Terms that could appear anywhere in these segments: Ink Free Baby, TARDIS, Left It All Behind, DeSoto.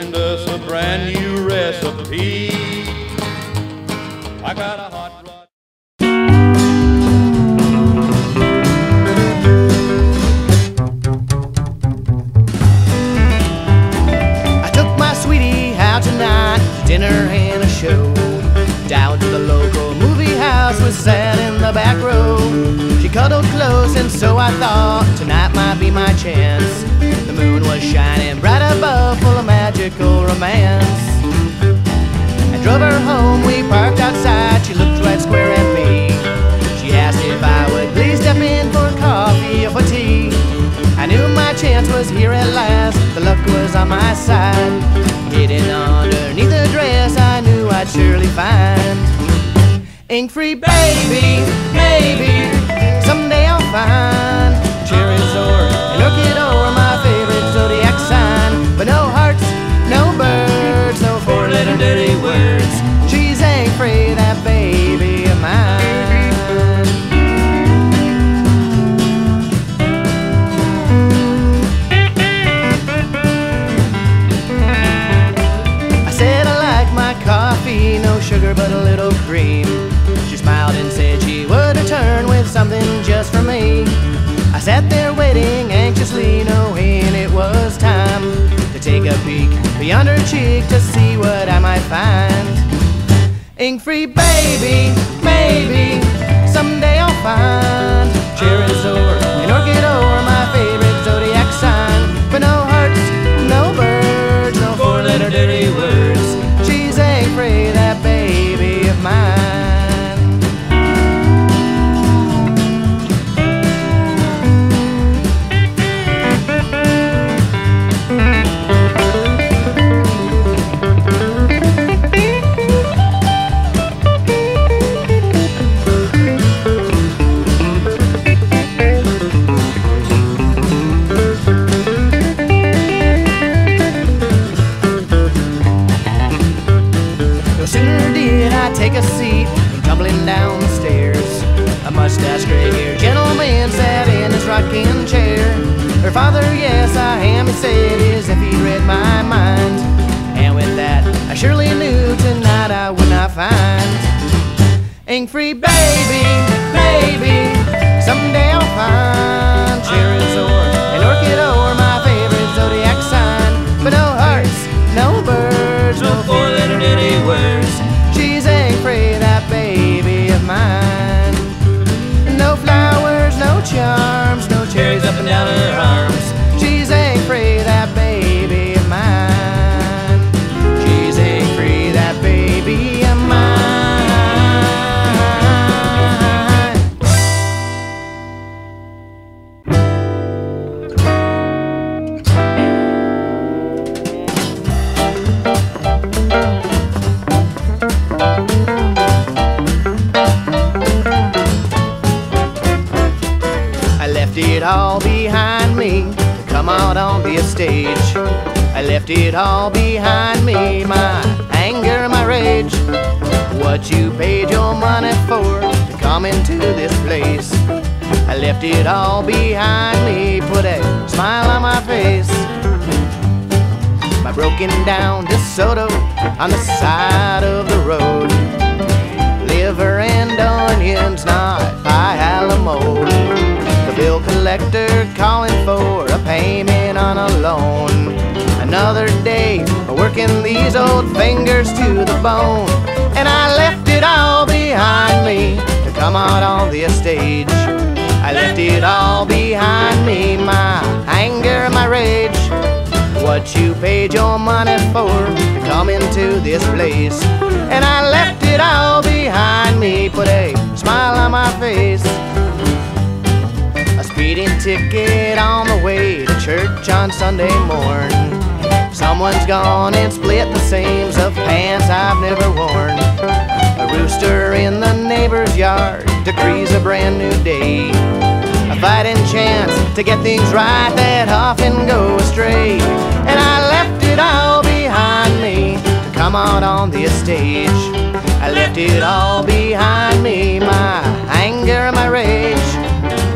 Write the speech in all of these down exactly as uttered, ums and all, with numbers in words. find us a brand new recipe. I got a hot rod. I took my sweetie out tonight to dinner and a show. Down to the local movie house, we sat in the back row. She cuddled close and so I thought tonight might be my chance. The moon was shining bright above, full of magical romance. I drove her home, we parked outside, she looked right square at me. She asked if I would please step in for coffee or for tea. I knew my chance was here at last, the luck was on my side. Hidden underneath the dress, I knew I'd surely find Ink Free Baby, maybe someday I'll find cherries or an orchid or my favorite zodiac sign. But no hearts, no birds, no four-letter dirty words. She's ain't free, that baby of mine. I said I like my coffee, no sugar but a little cream. She smiled and said she would return with something just for me. I sat there waiting anxiously, knowing it was time to take a peek beyond her cheek to see what I might find. Ink Free Baby, maybe someday I'll find cherries or an orchid or my favorite zodiac sign. But no hearts, no birds, no four-letter dirty words. She's a free, that baby of mine. Take a seat and tumbling down the stairs, a mustache gray-haired gentleman sat in his rocking chair. Her father, yes, I am, he said, as if he read my mind. And with that, I surely knew tonight I would not find Ink Free Baby, baby. Someday I'll find cherries or an orchid or my favorite zodiac sign. But no hearts, no birds, no four-letter dirty words. That baby of mine. No flowers, no charms, no cherries up and down her arms. She's ain't free, that baby of mine. She's ain't free, that baby of mine. Left it all behind me, come out on the stage. I left it all behind me, my anger, my rage. What you paid your money for to come into this place. I left it all behind me, put a smile on my face. My broken down DeSoto on the side of the road. Liver and onions, not high alamode. Bill collector calling for a payment on a loan. Another day working these old fingers to the bone. And I left it all behind me to come out on the stage. I left it all behind me, my anger, my rage. What you paid your money for to come into this place. And I left it all behind me, put a smile on my face. Speeding ticket on the way to church on Sunday morn. Someone's gone and split the seams of pants I've never worn. A rooster in the neighbor's yard decrees a brand new day. A fighting chance to get things right that often go astray. And I left it all behind me to come out on this stage. I left it all behind me, my anger, my rage.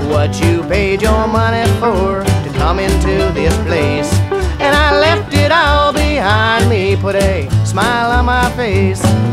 What you paid your money for to come into this place. And I left it all behind. put a smile on my face.